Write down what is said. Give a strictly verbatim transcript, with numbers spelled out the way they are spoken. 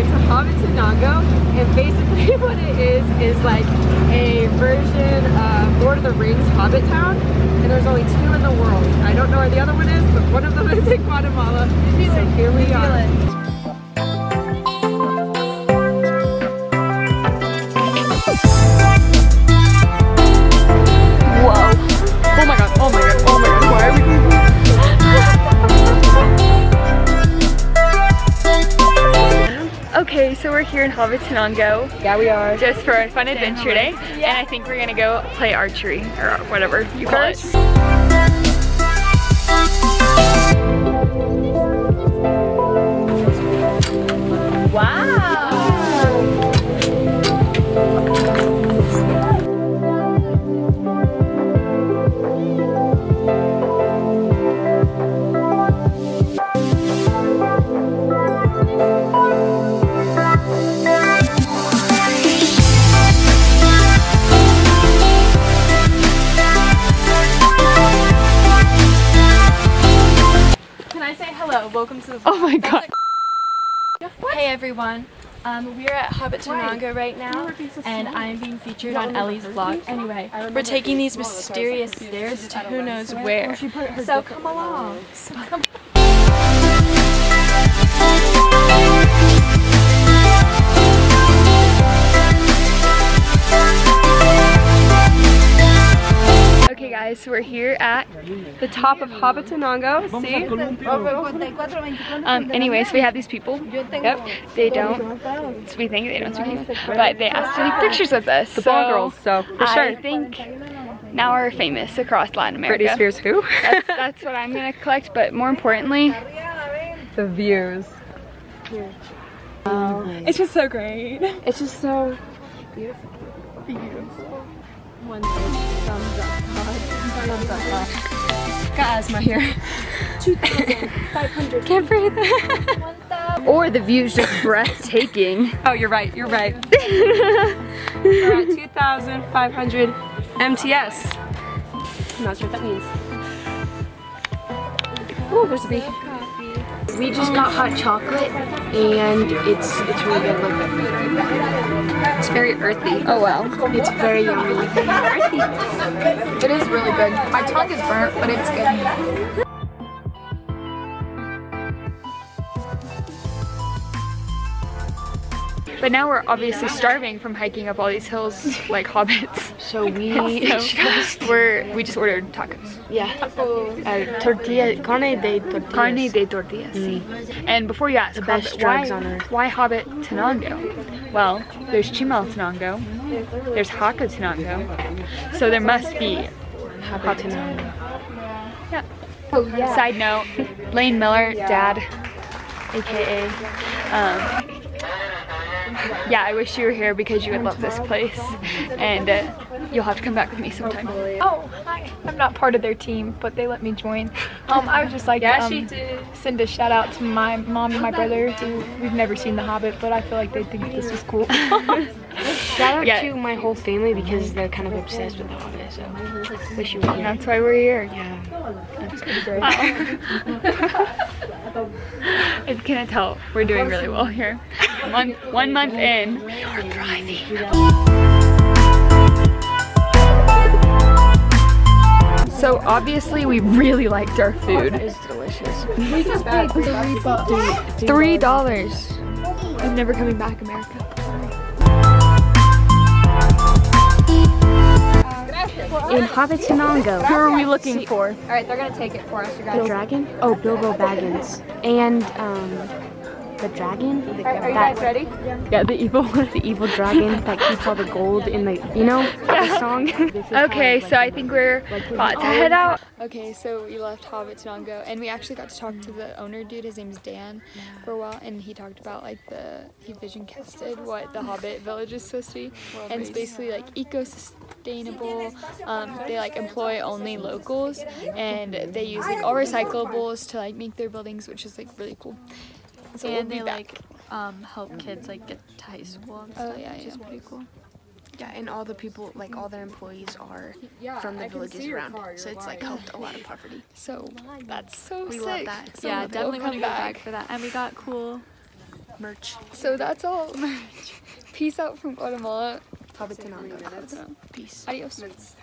over to Hobbitenango, and basically what it is is like a version of Lord of the Rings Hobbit Town, and there's only two in the world. I don't know where the other one is, but one of them is in Guatemala, so here we are. Okay, so we're here in Hobbitenango. Yeah, we are. Just for a fun adventure day. Yeah. And I think we're gonna go play archery or whatever you call it. Welcome to the vlog. Oh my god. Hey everyone, um, we're at Hobbitenango right now, and I'm being featured on Ellie's vlog. Anyway, we're taking these mysterious stairs to who knows where. So come along. So come So we're here at the top of Hobbitenango. See? Um, anyways, so we have these people. Yep. They don't. So we think they don't speak English, but they asked to take pictures with us. The ball girls. So for sure. I think now we're famous across Latin America. Britney Spears. Who? that's, that's what I'm gonna collect. But more importantly, the views. Oh, it's just so great. It's just so beautiful. Beautiful. One thumbs up. Thumbs up. Got asthma here. two thousand five hundred. Can't breathe. Or the view's just breathtaking. Oh, you're right. You're right. We're at two thousand five hundred M T S. I'm not sure what that means. Oh, there's a bee. We just got hot chocolate, and it's it's really good. Like, it's very earthy. Oh wow! It's very yummy. Earthy. It is really good. My tongue is burnt, but it's good. But now we're obviously starving from hiking up all these hills like hobbits. So we so we're, we just ordered tacos. Yeah. Uh, tortilla, carne de tortillas. Carne de tortillas. Mm. And before you ask, the Hobbit, best drugs why, on earth. Why Hobbitenango? Well, there's Chimal Tanango, there's Jocotenango, so there must be Hobbitenango. Yeah. Oh, yeah. Side note, Blaine Miller, Dad, A K A. Um, Yeah, I wish you were here because you would love this place, and uh, you'll have to come back with me sometime. Oh, hi. I'm not part of their team, but they let me join. Um, I would just like yeah, to um, send a shout out to my mom and my brother, who we've never seen The Hobbit, but I feel like they think this is cool. Shout out yeah. to my whole family because they're kind of obsessed with The Hobbit, so wish you were here. That's why we're here. Yeah. That's pretty great. I can't tell. We're doing really well here. One, one month in, we are thriving. So obviously we really liked our food. It's delicious. We just paid three dollars. Three dollars. I'm never coming back, America. In Hobbitenango. Who are we looking for? All right, they're gonna take it for us, you guys. The dragon? Oh, Bilbo Baggins. And um, the dragon. The, are, are you that, guys ready? Yeah, the evil, the evil dragon that keeps all the gold in the, you know, yeah. the song. Okay, so I think we're about to head out. Okay, so we left Hobbitenango, and we actually got to talk to the owner dude. His name's Dan, for a while, and he talked about like the he vision casted what the Hobbit village is supposed to be, and it's basically like ecosystem. Sustainable. Um, they like employ only locals, and they use like all recyclables to like make their buildings, which is like really cool. So and we'll they back. like um, help kids like get to high school. And stuff, oh yeah, which yeah, is pretty cool. Yeah, and all the people, like all their employees, are yeah, from the I villages around, car, so it's like helped a lot of poverty. So that's so we sick. We love that. So yeah, definitely come back. back for that. And we got cool merch. So that's all. Peace out from Guatemala. Hobbitenango. Peace. Adios.